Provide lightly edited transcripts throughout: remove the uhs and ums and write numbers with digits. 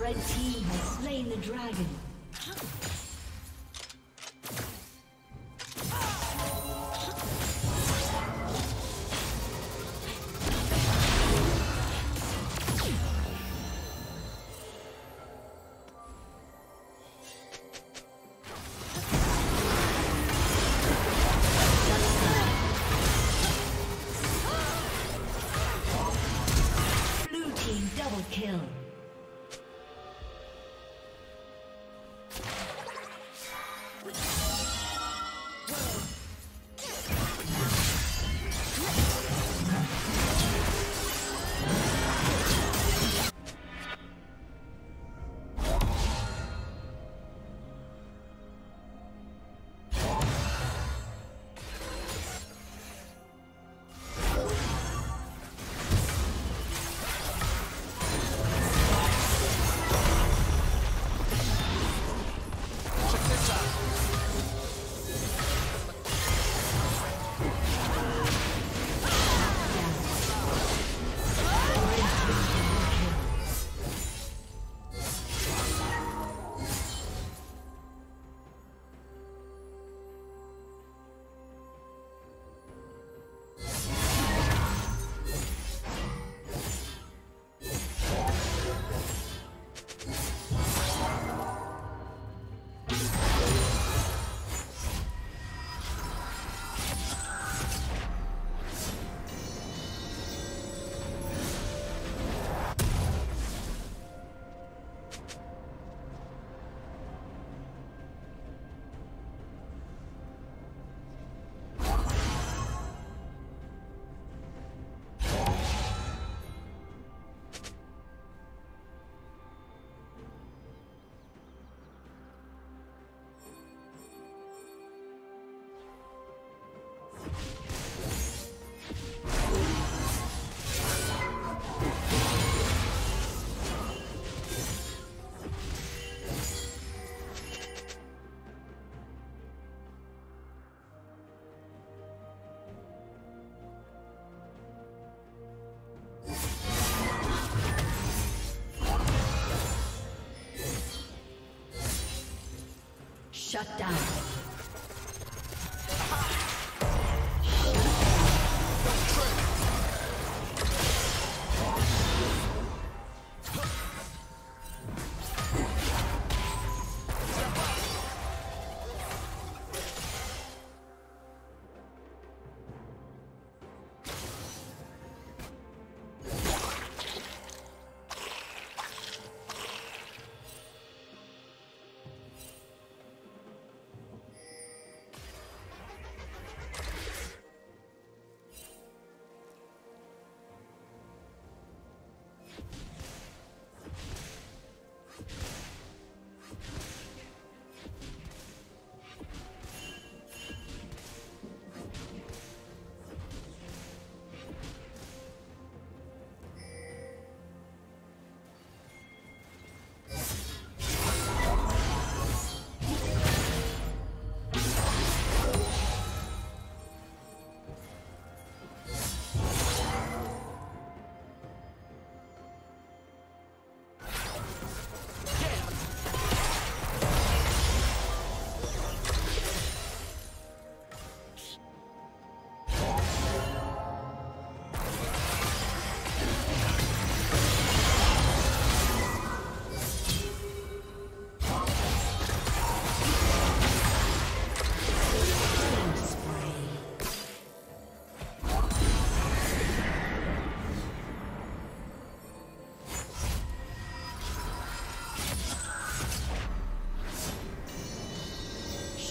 The team has slain the dragon. Blue team double kill. Shut down.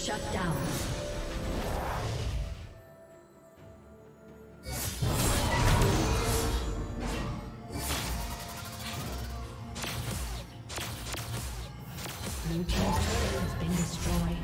Shut down. Blue team's turret has been destroyed.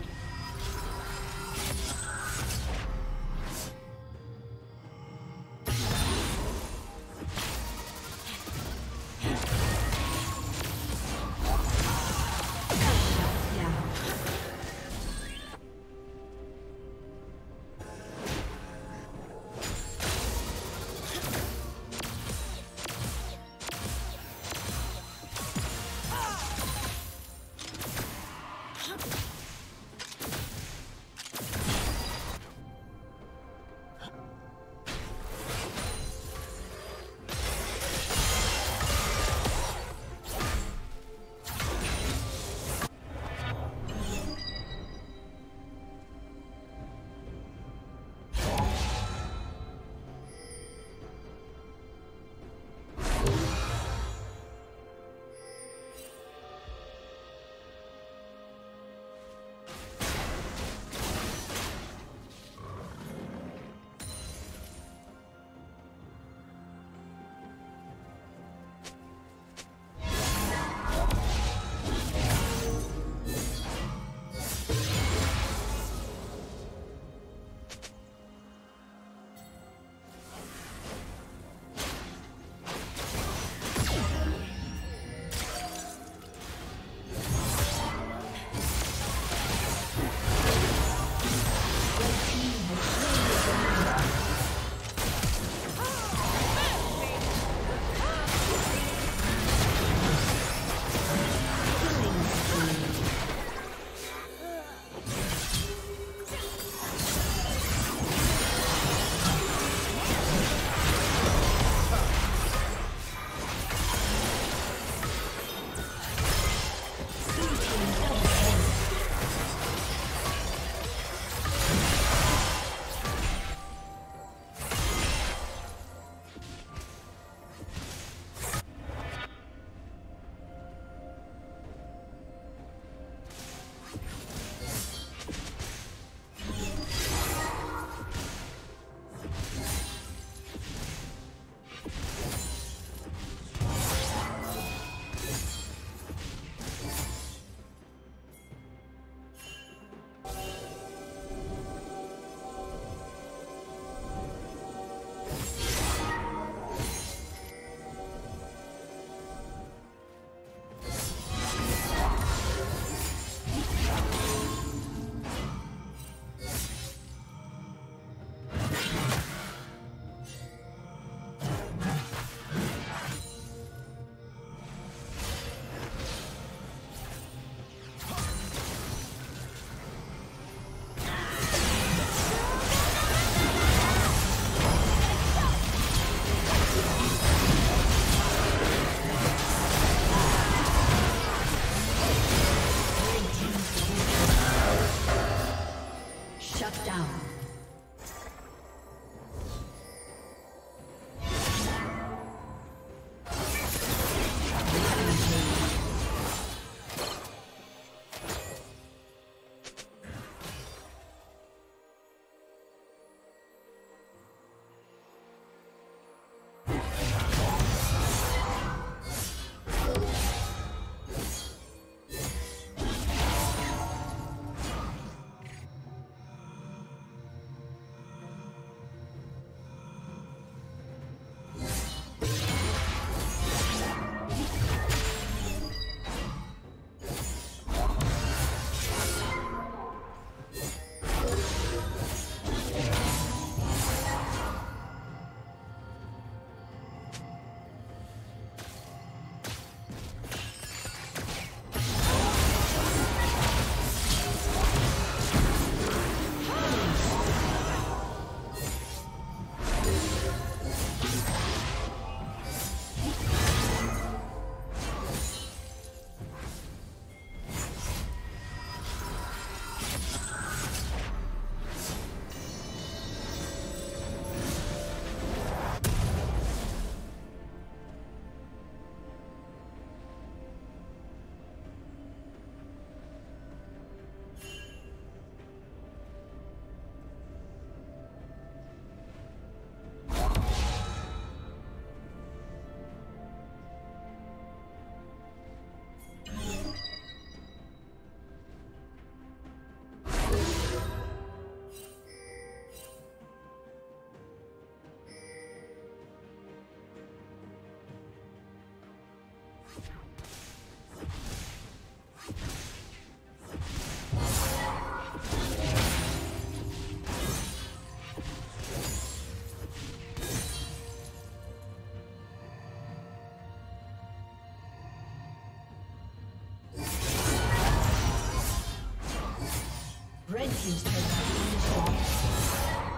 Red team's turret has been destroyed.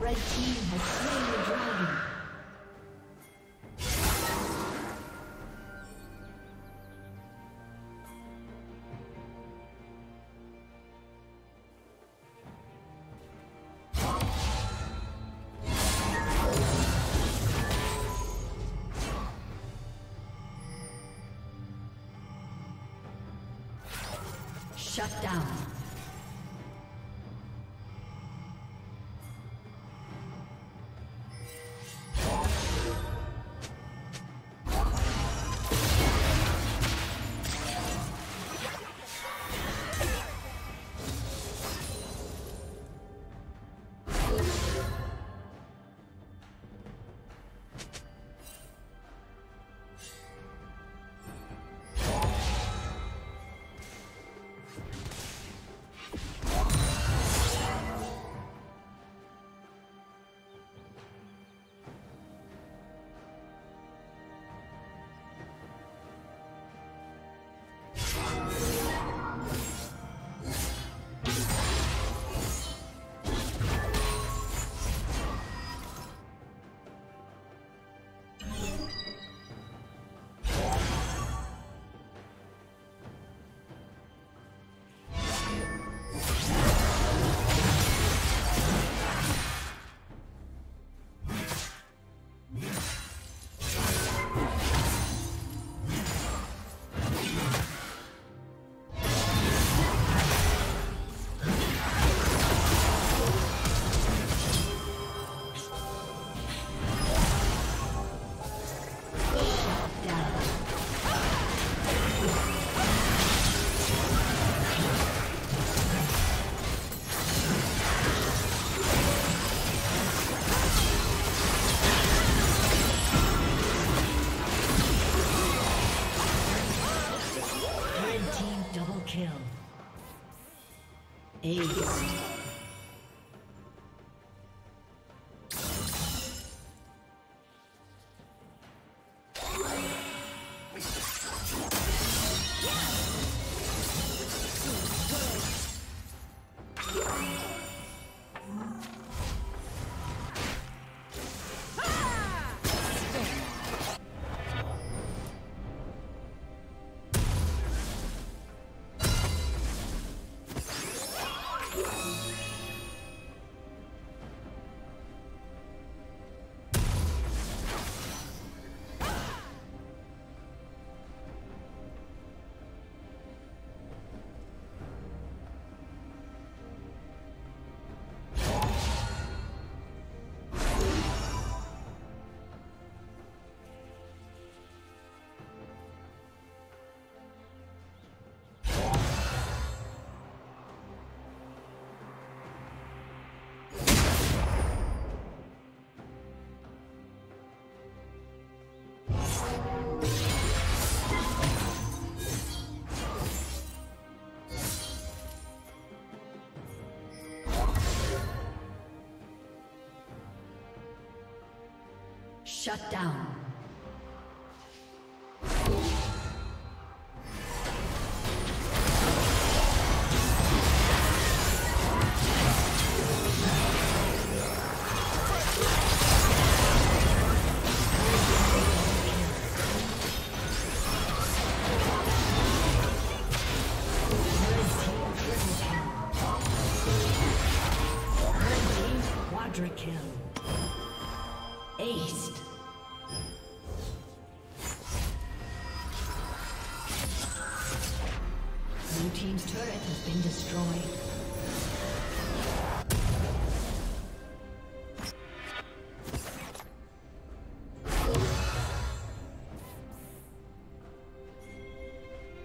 The team has slain the dragon. Shut down. Shut down.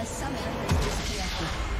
A summoner has disconnected.